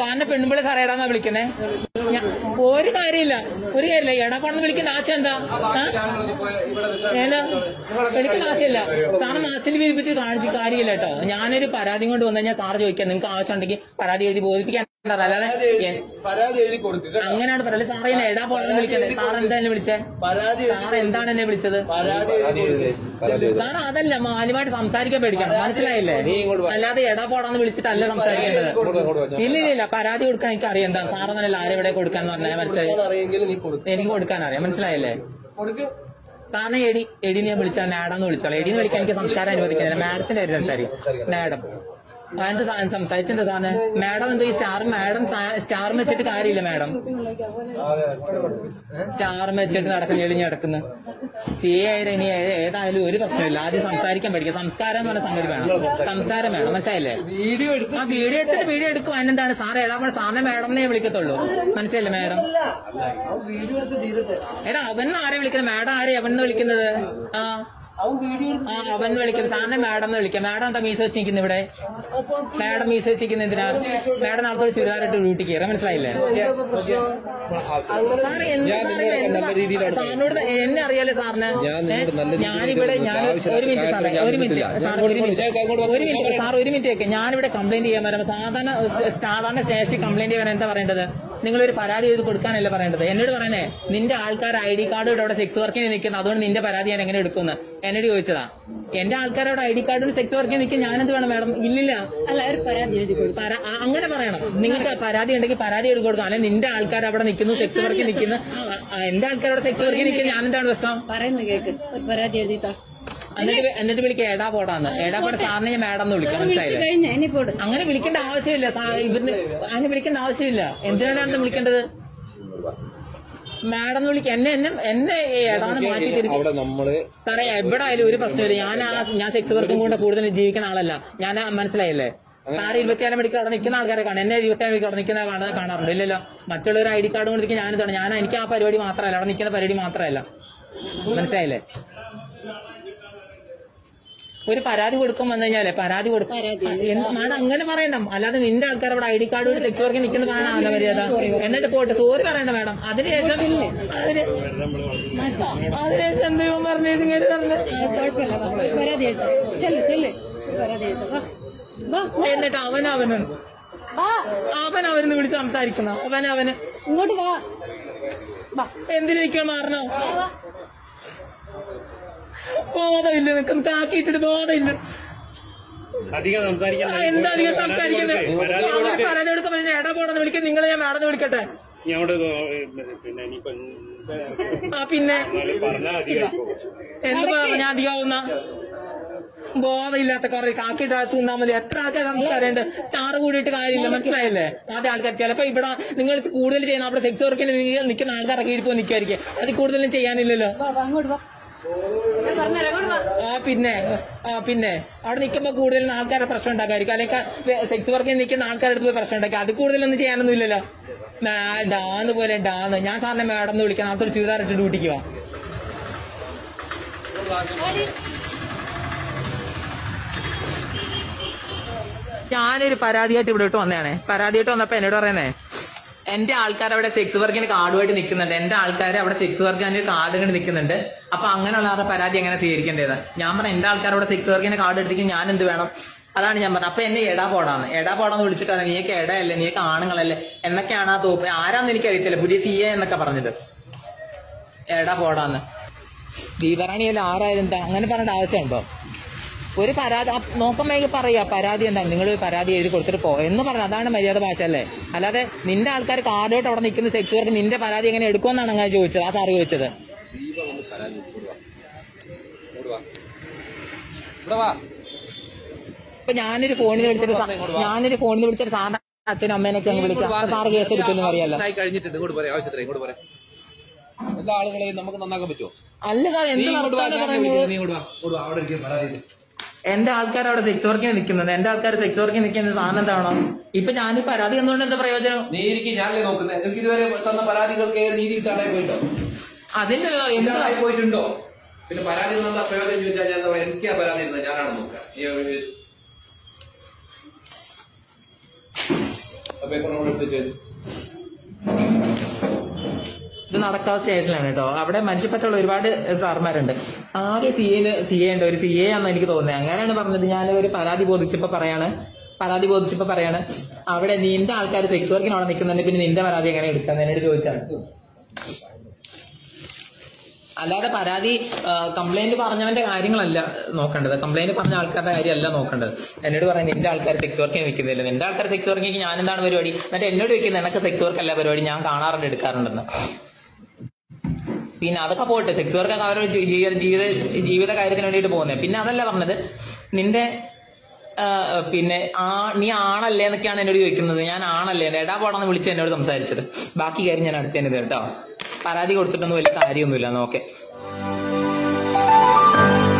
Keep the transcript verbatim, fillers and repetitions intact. താനെ പെണ്ണുമ്പിളെ സാറേ എടാന്നാ വിളിക്കുന്നേ. ഒരു കാര്യമില്ല ഒരു കാര്യമില്ല എടാപ്പാണെന്ന് വിളിക്കേണ്ട ആശയം എന്താ? ഏതാ വിളിക്കേണ്ട ആശയമില്ല. സാറ് മാസിൽ വിരിപ്പിച്ച് കാണിച്ച് കാര്യമില്ല കേട്ടോ. ഞാനൊരു പരാതി കൊണ്ട് വന്നു കഴിഞ്ഞാൽ സാറ് ചോദിക്കാം നിങ്ങൾക്ക് ആവശ്യം ഉണ്ടെങ്കിൽ പരാതി എഴുതി ബോധിപ്പിക്കാൻ. അല്ലാതെ അങ്ങനെയാണ് പറയാ സാറേ എന്നെ എടാ പോണെന്ന് വിളിക്കണ്ടേ. സാർ എന്താ എന്നെ വിളിച്ചേ? സാർ എന്താണ് എന്നെ വിളിച്ചത്? സാർ അതല്ല മാന്യമായിട്ട് സംസാരിക്കാൻ പേടിക്കണം മനസ്സിലായില്ലേ. അല്ലാതെ എടാ പോടാന്ന് വിളിച്ചിട്ടല്ല സംസാരിക്കേണ്ടത്. ഇല്ല ഇല്ല ഇല്ല പരാതി കൊടുക്കാൻ എനിക്ക് അറിയാം. എന്താ സാർ അങ്ങനല്ല ആരെവിടെ കൊടുക്കാന്ന് പറഞ്ഞാൽ മനസ്സിലായി. എനിക്ക് കൊടുക്കാൻ അറിയാം മനസ്സിലായില്ലേ. സാറിനെ എടി എടീന്ന് ഞാൻ വിളിച്ചാൽ മാഡംന്ന് വിളിച്ചോളാം. എടീന്ന് വിളിക്കാൻ എനിക്ക് സംസാരം അനുവദിക്കുന്നില്ല. മാഡത്തിന്റെ ആര് സംസാരിക്കും? മാഡം അതിന്റെ സാധനം സംസാരിച്ചെന്താ സാറിന്? മാഡം എന്താ ഈ സ്റ്റാർ മാഡം സ്റ്റാർ വെച്ചിട്ട് കാര്യമില്ല. മാഡം സ്റ്റാർ വെച്ചിട്ട് നടക്കുന്ന എളിഞ്ഞ് നടക്കുന്നു. സി എ ആയാലും ഇനി ഏതായാലും ഒരു പ്രശ്നമില്ല. ആദ്യം സംസാരിക്കാൻ പഠിക്കുക. സംസ്കാരം എന്ന് പറഞ്ഞ സംഗതി വേണം. സംസാരം വേണം മനസ്സിലായില്ലേ. ആ വീഡിയോ എടുത്തിട്ട് വീഡിയോ എടുക്കും. അതിനെന്താണ് സാറേ എടാ പോണ സാറിനെ മാഡം എന്നേ വിളിക്കത്തുള്ളൂ മനസ്സിലായില്ലേ. മാഡം എടാ അവൻ ആരെ വിളിക്കണം? മാഡം ആരെ അവൻ വിളിക്കുന്നത്? ആ ആ അവൻ വിളിക്കുന്നത് സാറിനെ മാഡം എന്ന് വിളിക്കാം. മാഡം എന്താ മീസ് വെച്ചിരിക്കുന്നത് ഇവിടെ? മാഡം മീസ് വെച്ചിരിക്കുന്നത് എന്തിനാ? മാഡം നാളത്തെ ഒരു ചുരിദാറിട്ട് ഡ്യൂട്ടി കയറാം മനസ്സിലായില്ലേ. സാറിനോട് എന്നെ അറിയാലോ സാറിന്. ഞാനിവിടെ ഞാൻ ഒരു മിനിറ്റ് സാറേ ഒരു മിനിറ്റ് സാർ ഒരു മിനിറ്റ് ഒരു മിനിറ്റ് സാർ ഒരു മിനിറ്റ് ഒക്കെ ഞാനിവിടെ കംപ്ലൈന്റ് ചെയ്യാൻ വരുമ്പോൾ സാധാരണ സാധാരണ ശേഷി കംപ്ലൈന്റ് ചെയ്യാൻ എന്താ പറയേണ്ടത്? നിങ്ങളൊരു പരാതി എഴുതി കൊടുക്കാനല്ലേ പറയേണ്ടത്. എന്നോട് പറയണേ നിന്റെ ആൾക്കാർ ഐ ഡി കാർഡ് ഇവിടെ സെക്സ് വർക്കിന് നിൽക്കുന്നത് അതുകൊണ്ട് നിന്റെ പരാതി ഞാൻ എങ്ങനെ എടുക്കുമെന്ന് എന്നോട് ചോദിച്ചതാ. എന്റെ ആൾക്കാരോട് ഐ ഡി കാർഡിൽ സെക്സ് വർക്കിന് നിൽക്കാൻ ഞാനെന്ത് വേണം മാഡം? ഇല്ലില്ല അല്ല ഒരു പരാതി എഴുതി കൊടുക്കും അങ്ങനെ പറയണം. നിങ്ങൾക്ക് പരാതി ഉണ്ടെങ്കിൽ പരാതി എഴുതി കൊടുക്കാം. അല്ലെങ്കിൽ നിന്റെ ആൾക്കാർ അവിടെ നിൽക്കുന്നു സെക്സ് വർക്കിൽ നിൽക്കുന്നു എന്റെ ആൾക്കാരവിടെ സെക്സ് വർക്കിൽ നിൽക്കുന്ന ഞാനെന്താണ് പ്രശ്നം? പറയുന്നത് കേൾക്ക് ഒരു പരാതി എഴുതിത്താ. എന്നിട്ട് എന്നിട്ട് വിളിക്കുക എടാ പോടാന്ന്. എടാ പോടെ സാറിനെ ഞാൻ മാഡം എന്ന് വിളിക്കാം മനസ്സിലായില്ലേ. അങ്ങനെ വിളിക്കേണ്ട ആവശ്യമില്ല. ഇവര് അങ്ങനെ വിളിക്കേണ്ട ആവശ്യമില്ല. എന്തിനാണ് വിളിക്കേണ്ടത്? മാഡം എന്ന് വിളിക്കുക എന്നെ എന്നെ എന്നെ എടാന്ന് മാറ്റി തിരിക്കും സാറേ. എവിടെ ആയാലും ഒരു പ്രശ്നമില്ല. ഞാൻ ആ ഞാൻ സെക്സ് വർക്കും കൊണ്ട് കൂടുതൽ ജീവിക്കുന്ന ആളല്ല ഞാൻ മനസ്സിലായില്ലേ. സാറ് ഇരുപത്തിയാറ് മണിക്കൂർ അവിടെ നിൽക്കുന്ന ആൾക്കാരെ കാണാം. എന്നെ ഇരുപത്തിയാറ് മണിക്കൂർ അവിടെ നിൽക്കുന്ന കാണാറുണ്ട് ഇല്ലല്ലോ. മറ്റുള്ളവർ ഐ ഡി കാർഡ് കൊണ്ടിരിക്കും ഞാനിതാണ് ഞാൻ എനിക്ക് ആ പരിപാടി മാത്രമല്ല അവിടെ നിൽക്കുന്ന പരിപാടി മാത്രമല്ല മനസ്സിലായില്ലേ. ഒരു പരാതി കൊടുക്കാൻ വന്നു കഴിഞ്ഞാലേ പരാതി കൊടുക്കും മാഡം അങ്ങനെ പറയണം. അല്ലാതെ നിന്റെ ആൾക്കാർ അവിടെ ഐ ഡി കാർഡ് കൂടി സെക്സ് വർക്കിൽ നിൽക്കുന്ന കാണാനല്ല മര്യാദ. എന്നിട്ട് പോയിട്ട് സോറി പറയണ്ട മാഡം. അതിനുശേഷം അതിനുശേഷം എന്തെങ്കിലും പറഞ്ഞു ഇങ്ങനെ പറഞ്ഞു എന്നിട്ട് അവൻ അവന് അവൻ അവനെന്ന് വിളിച്ച് സംസാരിക്കുന്ന അവൻ അവന് ഇങ്ങോട്ട് എന്തിനൊക്കെയോ മാറണോ? ബോധമില്ല നിൽക്കും താക്കിയിട്ടിട്ട് ബോധമില്ല. എന്താ അധികം സംസാരിക്കുന്നത്? പരാതി എടുക്കാൻ പറ്റുന്ന എടാ പോടാന്ന് വിളിക്കാൻ നിങ്ങളെ ഞാൻ മാഡം എന്ന് വിളിക്കട്ടെ. ആ പിന്നെ എന്ത് പറഞ്ഞാ അധികമാവുന്ന ബോധമില്ലാത്ത കുറെ കാക്കി ഡ്രാസ് തിന്നാൻ മതി. എത്ര ആൾക്കാർ സംസാരമുണ്ട്. സ്റ്റാർ കൂടിയിട്ട് കാര്യമില്ല മനസ്സിലായില്ലേ. ആദ്യ ആൾക്കാർ ചിലപ്പോ ഇവിടെ നിങ്ങൾ കൂടുതൽ ചെയ്യുന്ന അവിടെ സെക്സ് വർക്കിന് നിൽക്കുന്ന ആൾക്കാരൊക്കെ ഇരിക്കുമ്പോൾ നിൽക്കായിരിക്കും. അത് കൂടുതലും ചെയ്യാനില്ലല്ലോ. ആ പിന്നെ ആ പിന്നെ അവിടെ നിൽക്കുമ്പോൾ കൂടുതൽ ആൾക്കാരുടെ പ്രശ്നം ഉണ്ടാക്കായിരിക്കും. അല്ലെങ്കിൽ സെക്സ് വർക്കിൽ നിൽക്കുന്ന ആൾക്കാരുടെ പോയി പ്രശ്നം ഉണ്ടാക്കി അത് കൂടുതലൊന്നും ചെയ്യാനൊന്നും ഇല്ലല്ലോ. ഡാന്ന് പോലെ ഡാന്ന് ഞാൻ സാറിനെ മാഡം എന്ന് വിളിക്കാം. അത്ര ചുരിദാറിട്ട് ഡ്യൂട്ടിക്ക് വാ. ഞാനൊരു പരാതിയായിട്ട് ഇവിടെ ഇട്ട് വന്നതാണേ. പരാതിയായിട്ട് വന്നപ്പോ എന്നോട് പറയുന്നേ എന്റെ ആൾക്കാർ അവിടെ സെക്സ് വർക്കിന് കാർഡുമായിട്ട് നിൽക്കുന്നുണ്ട്. എന്റെ ആൾക്കാർ അവിടെ സെക്സ് വർക്കിന് കാർഡ് കണ്ട് നിൽക്കുന്നുണ്ട്. അപ്പൊ അങ്ങനെയുള്ള ആരുടെ പരാതി എങ്ങനെ സ്വീകരിക്കേണ്ടത്? ഞാൻ പറഞ്ഞ എന്റെ ആൾക്കാർ അവിടെ സെക്സ് വർക്കിന് കാർഡ് എടുത്തിരിക്കും ഞാൻ എന്ത് വേണം? അതാണ് ഞാൻ പറഞ്ഞത്. അപ്പൊ എന്നെ എടാ പോടാന്ന് എടാ പോടാന്ന് വിളിച്ചിട്ടാണ് നീക്ക് എടയല്ലേ നീക്ക് ആണുങ്ങളല്ലേ എന്നൊക്കെയാണ് ആ തോപ്പ് ആരാന്ന് എനിക്കറിയത്തില്ല. പുതിയ സി എ എന്നൊക്കെ പറഞ്ഞത് എടാ പോടാന്ന് ദീപറാണിയല്ല ആറായാലും എന്താ അങ്ങനെ പറഞ്ഞ ആവശ്യമുണ്ടോ? ഒരു പരാതി നോക്കുമ്പോൾ പറയാ പരാതി എന്താണ് നിങ്ങൾ പരാതി എഴുതി കൊടുത്തിട്ട് പോ എന്ന് പറഞ്ഞത്. അതാണ് മര്യാദ ഭാഷ അല്ലേ. അല്ലാതെ നിന്റെ ആൾക്കാർ കാർഡായിട്ട് അവിടെ നിൽക്കുന്ന സെക്സ് വർക്ക് നിന്റെ പരാതി എങ്ങനെ എടുക്കുമെന്നാണ് അങ്ങനെ ചോദിച്ചത്. ആ സാറ് ചോദിച്ചത് ഇപ്പൊ ഞാനൊരു ഫോണിൽ വിളിച്ചിട്ട് ഞാനൊരു ഫോണിൽ വിളിച്ചിട്ട് സാറിന്റെ അച്ഛനും അമ്മേനൊക്കെ അങ്ങ് വിളിക്കാം. സാറ് കേസ് എടുക്കുമെന്ന് പറയാലോ. എല്ലാ ആളുകളെയും നമുക്ക് നന്നാക്കാൻ പറ്റുമോ? അല്ല സാർ എന്ത് എന്റെ ആൾക്കാർ അവിടെ സെക്സ് വർക്കിന് നിൽക്കുന്നത് എന്റെ ആൾക്കാർ സെക്സ് വർക്കിന് നിൽക്കുന്നത് സാധനം എന്താണോ? ഇപ്പൊ ഞാൻ പരാതി എന്നതുകൊണ്ട് എന്താ പ്രയോജനം? നീതിക്ക് ഞാനല്ലേ നോക്കുന്നത്. എനിക്ക് ഇതുവരെ തന്ന പരാതികൾക്ക് നീതി തടയാൻ പോയിട്ടോ അതിന്റെ എന്തായി പോയിട്ടുണ്ടോ? പിന്നെ പരാതി തന്ന പ്രയോജനം ചോദിച്ചാൽ ഞാൻ എനിക്ക് ആ പരാതി ഞാനാണ് നോക്കുക. ഇത് നടക്കാവ് സ്റ്റേഷനിലാണ് കേട്ടോ. അവിടെ മനുഷ്യപ്പറ്റുള്ള ഒരുപാട് സാർമാരുണ്ട്. ആകെ സി എ സി എ ഉണ്ട്, ഒരു സി എ ആണെന്ന് എനിക്ക് തോന്നുന്നത്. അങ്ങനെയാണ് പറഞ്ഞത്. ഞാൻ ഒരു പരാതി ബോധിച്ചപ്പോ പറയാണ് പരാതി ബോധിച്ചപ്പോ പറയാണ് അവിടെ നിന്റെ ആൾക്കാർ സെക്സ് വർക്കിന് അവിടെ നിൽക്കുന്നുണ്ട്, പിന്നെ നിന്റെ പരാതി എങ്ങനെ എടുക്കാന്ന് എന്നോട് ചോദിച്ചാണ്. അല്ലാതെ പരാതി കംപ്ലൈന്റ് പറഞ്ഞവന്റെ കാര്യങ്ങളല്ല നോക്കേണ്ടത്, കംപ്ലൈന്റ് പറഞ്ഞ ആൾക്കാരുടെ കാര്യമല്ല നോക്കേണ്ടത്. എന്നോട് പറയാൻ നിന്റെ ആൾക്കാർ സെക്സ് വർക്കിന് വെക്കുന്നില്ല, നിന്റെ ആൾക്കാർ സെക്സ് വർക്കിന് ഞാൻ എന്താണ് പരിപാടി? എന്നിട്ട് എന്നോട് വെക്കുന്നത് എനിക്ക് സെക്സ് വർക്ക് അല്ല പരിപാടി, ഞാൻ കാണാറുണ്ട് എടുക്കാറുണ്ടെന്ന്. പിന്നെ അതൊക്കെ പോയിട്ട് സെക്സ് വർക്കൊക്കെ അവരുടെ ജീവിത ജീവിത കാര്യത്തിന് വേണ്ടിയിട്ട് പോകുന്നത്. പിന്നെ അതല്ല പറഞ്ഞത്, നിന്റെ പിന്നെ ആ നീ ആണല്ലേ എന്നൊക്കെയാണ് എന്നോട് ചോദിക്കുന്നത്. ഞാൻ ആണല്ലേ എടാ പോടാന്ന് വിളിച്ച് എന്നോട് സംസാരിച്ചത്. ബാക്കി കാര്യം ഞാൻ അടുത്ത് തന്നെ കേട്ടോ. പരാതി കൊടുത്തിട്ടൊന്നും വലിയ കാര്യമൊന്നുമില്ല. ഓക്കെ.